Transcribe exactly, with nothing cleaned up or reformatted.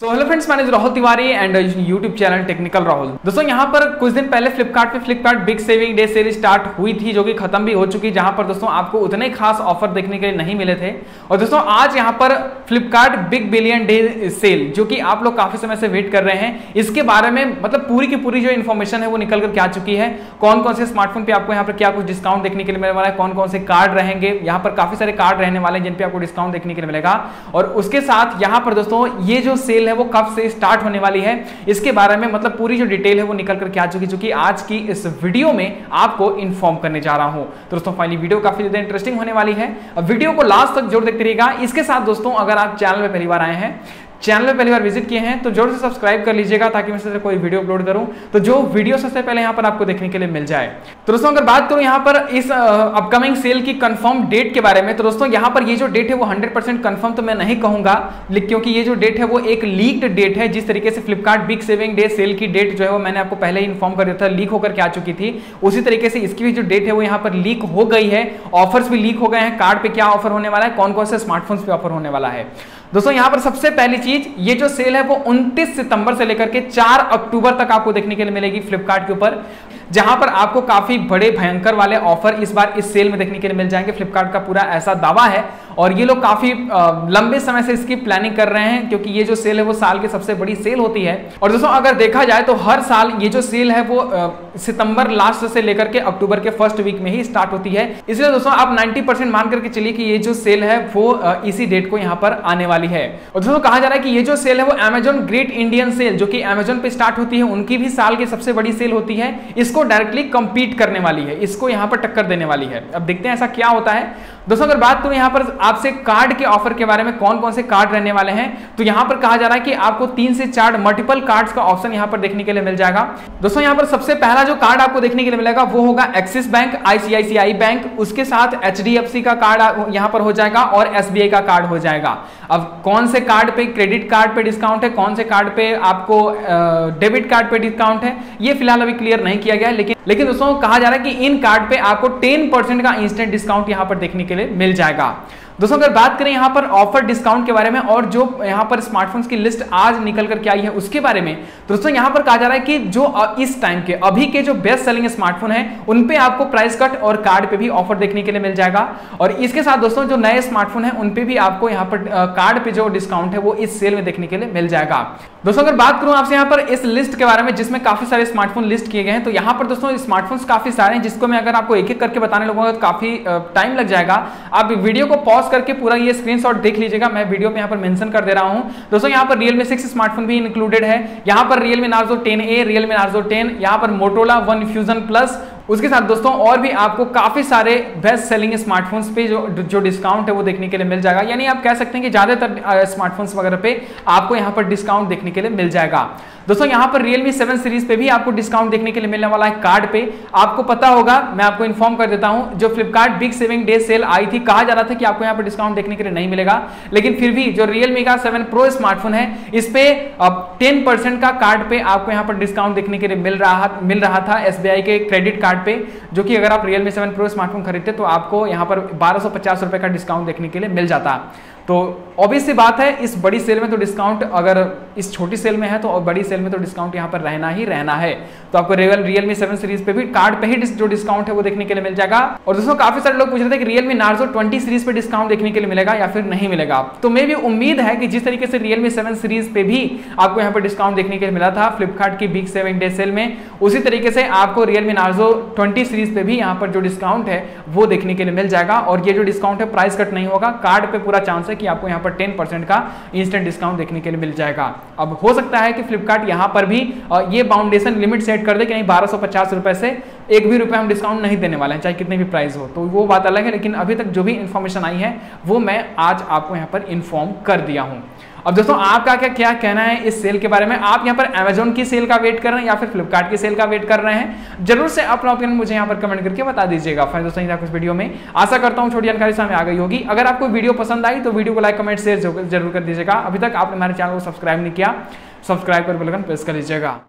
सो hello friends, मैं Rahul Tiwari and YouTube channel technical Rahul. दोस्तों, यहाँ पर कुछ दिन पहले फ्लिपकार्ट पे Flipkart big saving day sale start हुई थी, जो कि खत्म भी हो चुकी, जहाँ पर दोस्तों आपको उतने खास ऑफर देखने के लिए नहीं मिले थे। और दोस्तों आज यहाँ पर Flipkart big billion day sale, जो कि आप लोग काफी समय से वेट कर रहे हैं, इसके बारे में मतलब पूरी की पूरी जो इन्फॉर्मेशन है वो निकल करके आ चुकी है। कौन कौन से स्मार्टफोन पे आपको यहाँ पर क्या कुछ डिस्काउंट देखने के लिए मिलने वाला है, कौन कौन से कार्ड रहेंगे, यहाँ पर काफी सारे कार्ड रहने वाले हैं जिनपे आपको डिस्काउंट देखने के लिए मिलेगा। और उसके साथ यहाँ पर दोस्तों ये जो सेल है वो कब से स्टार्ट होने वाली है, इसके बारे में मतलब पूरी जो डिटेल है वो निकल करके आ चुकी, चूंकि आज की इस वीडियो में आपको इन्फॉर्म करने जा रहा हूं। तो दोस्तों फाइनली वीडियो काफी ज्यादा इंटरेस्टिंग होने वाली है, अब वीडियो को लास्ट तक जरूर देखते रहिएगा। इसके साथ दोस्तों अगर आप चैनल में पहली बार आए हैं, चैनल में पहली बार विजिट किए हैं, तो जरूर से सब्सक्राइब कर लीजिएगा ताकि मैं सबसे कोई वीडियो अपलोड करूं तो जो वीडियो सबसे पहले यहां पर आपको देखने के लिए मिल जाए। तो दोस्तों अगर बात करूं यहां पर इस अपकमिंग सेल की कंफर्म डेट के बारे में, तो दोस्तों यहां पर ये जो डेट है वो हंड्रेड परसेंट कंफर्म तो मैं नहीं कहूंगा, क्योंकि ये जो डेट है वो एक लीक्ड डेट है। जिस तरीके से Flipkart big saving day sale की डेट जो है वो मैंने आपको पहले ही इन्फॉर्म कर दिया था, लीक होकर के आ चुकी थी, उसी तरीके से इसकी भी जो डेट है वो यहाँ पर लीक हो गई है। ऑफर्स भी लीक हो गए हैं, कार्ड पे क्या ऑफर होने वाला है, कौन कौन से स्मार्टफोन पे ऑफर होने वाला है। दोस्तों यहाँ पर सबसे पहली चीज, ये जो सेल है वो उनतीस सितंबर से लेकर के चार अक्टूबर तक आपको देखने के लिए मिलेगी फ्लिपकार्ट के ऊपर, जहां पर आपको काफी बड़े भयंकर वाले ऑफर इस बार इस सेल में देखने के लिए मिल जाएंगे। फ्लिपकार्ट का पूरा ऐसा दावा है और ये लोग काफी लंबे समय से इसकी प्लानिंग कर रहे हैं, क्योंकि ये जो सेल है वो साल की सबसे बड़ी सेल होती है। और दोस्तों अगर देखा जाए तो हर साल ये जो सेल है वो सितंबर लास्ट से लेकर के अक्टूबर के फर्स्ट वीक में ही स्टार्ट होती है, इसलिए दोस्तों आप नब्बे परसेंट मान करके चलिए कि ये जो सेल है वो इसी डेट को यहाँ पर आने वाली है। और दोस्तों कहा जा रहा है कि ये जो सेल है वो अमेज़न ग्रेट इंडियन सेल, जो कि अमेज़न पे स्टार्ट होती है, उनकी भी साल की सबसे बड़ी सेल होती है, इसको डायरेक्टली कंपीट करने वाली है, इसको यहाँ पर टक्कर देने वाली है। अब देखते हैं ऐसा क्या होता है। दोस्तों अगर बात करूँ यहाँ पर आपसे कार्ड के ऑफर के बारे में, कौन कौन से कार्ड रहने वाले हैं, तो यहाँ पर कहा जा रहा है कि आपको तीन से चार मल्टीपल कार्ड्स का ऑप्शन यहाँ पर देखने के लिए मिल जाएगा। दोस्तों यहाँ पर सबसे पहला जो कार्ड आपको देखने के लिए मिलेगा वो होगा एक्सिस बैंक, आईसीआईसीआई बैंक, उसके साथ एचडीएफसी का कार्ड यहाँ पर हो जाएगा और एसबीआई का कार्ड हो जाएगा। अब कौन से कार्ड पे क्रेडिट कार्ड पे डिस्काउंट है, कौन से कार्ड पे आपको डेबिट कार्ड पे डिस्काउंट है, ये फिलहाल अभी क्लियर नहीं किया गया है, लेकिन लेकिन दोस्तों कहा जा रहा है कि इन कार्ड पे आपको दस परसेंट का इंस्टेंट डिस्काउंट यहां पर देखने के लिए मिल जाएगा। दोस्तों अगर बात करें यहाँ पर ऑफर डिस्काउंट के बारे में और जो यहाँ पर स्मार्टफोन्स की लिस्ट आज निकल करके आई है उसके बारे में, तो दोस्तों यहाँ पर कहा जा रहा है कि जो इस टाइम के अभी के जो बेस्ट सेलिंग स्मार्टफोन है उन पे आपको प्राइस कट और कार्ड पे भी ऑफर देखने के लिए मिल जाएगा। और इसके साथ दोस्तों जो नए स्मार्टफोन है उन पे भी आपको यहाँ पर कार्ड पे जो डिस्काउंट है वो इस सेल में देखने के लिए मिल जाएगा। दोस्तों अगर बात करूँ आपसे यहाँ पर इस लिस्ट के बारे में जिसमें काफी सारे स्मार्टफोन लिस्ट किए गए हैं, तो यहाँ पर दोस्तों स्मार्टफोन्स काफी सारे हैं, जिसको मैं अगर आपको एक एक करके बताने लगूंगा तो काफी टाइम लग जाएगा। आप वीडियो को पॉज करके पूरा ये स्क्रीनशॉट देख लीजिएगा, मैं वीडियो पे यहाँ पर मेंशन कर दे रहा हूं। दोस्तों यहाँ पर रियलमी सिक्स स्मार्टफोन भी इंक्लूडेड है, यहाँ पर Realme Narzo ten A, Realme Narzo ten, यहाँ पर मोटोरोला वन फ्यूजन प्लस, उसके साथ दोस्तों और भी आपको काफी सारे बेस्ट सेलिंग स्मार्टफोन्स पे जो जो डिस्काउंट है वो देखने के लिए मिल जाएगा। यानी आप कह सकते हैं कि ज्यादातर स्मार्टफोन्स वगैरह पे आपको यहाँ पर डिस्काउंट देखने के लिए मिल जाएगा। दोस्तों यहाँ पर रियलमी सेवन सीरीज पे भी आपको डिस्काउंट देखने के लिए मिलने वाला है कार्ड पे। आपको पता होगा, मैं आपको इन्फॉर्म कर देता हूँ, जो Flipkart big saving day sale आई थी कहा जा रहा था कि आपको यहाँ पर डिस्काउंट देखने के लिए नहीं मिलेगा, लेकिन फिर भी जो रियलमी का सेवन प्रो स्मार्टफोन है इस पे टेन परसेंट का कार्ड पे आपको यहाँ पर डिस्काउंट देखने के लिए मिल रहा मिल रहा था एसबीआई के क्रेडिट कार्ड पे, जो कि अगर आप रियलमी सेवन प्रो स्मार्टफोन खरीदते तो आपको यहाँ पर बारह सौ पचास रुपए का डिस्काउंट देखने के लिए मिल जाता। तो ऑब्वियस सी बात है, इस बड़ी सेल में तो डिस्काउंट, अगर इस छोटी सेल में है तो बड़ी सेल में तो डिस्काउंट यहाँ पर रहना ही रहना है। तो आपको रियल रियलमी सेवन सीरीज पे भी कार्ड पे ही जो डिस्काउंट है वो देखने के लिए मिल जाएगा। और दोस्तों काफी सारे लोग पूछ रहे थे कि रियलमी नार्जो ट्वेंटी सीरीज पे डिस्काउंट देखने के लिए मिलेगा या फिर नहीं मिलेगा, तो मे भी उम्मीद है कि जिस तरीके से रियलमी सेवन सीरीज पे भी आपको यहाँ पर डिस्काउंट देखने के लिए मिला था फ्लिपकार्ट की बिग सेविंग डे सेल में, उसी तरीके से आपको रियलमी नार्जो ट्वेंटी सीरीज पे भी यहाँ पर जो डिस्काउंट है वो देखने के लिए मिल जाएगा। और ये जो डिस्काउंट है प्राइस कट नहीं होगा, कार्ड पे पूरा चांस कि आपको यहां पर दस परसेंट का इंस्टेंट डिस्काउंट देखने के लिए मिल जाएगा। अब हो सकता है कि फ्लिपकार्ट यहां पर भी ये बाउंडेशन लिमिट सेट कर दे कि नहीं, बारह सौ पचास रुपए से एक भी रुपए हम डिस्काउंट नहीं देने वाले हैं, चाहे कितने भी प्राइस हो, तो वो बात अलग है। लेकिन अभी तक जो भी इंफॉर्मेशन आई है वो मैं आज आपको यहां पर इन्फॉर्म कर दिया हूं। अब दोस्तों आपका क्या क्या कहना है इस सेल के बारे में, आप यहाँ पर अमेज़न की सेल का वेट कर रहे हैं या फिर फ्लिपकार्ट की सेल का वेट कर रहे हैं, जरूर से अपना ओपिनियन मुझे यहाँ पर कमेंट करके बता दीजिएगा। फिर दोस्तों इस वीडियो में आशा करता हूँ छोटी जानकारी सामने आ गई होगी। अगर आपको वीडियो पसंद आई तो वीडियो को लाइक कमेंट शेयर जरूर कर दीजिएगा। अभी तक आपने हमारे चैनल को सब्सक्राइब नहीं किया, सब्सक्राइब कर बेल आइकन प्रेस कर लीजिएगा।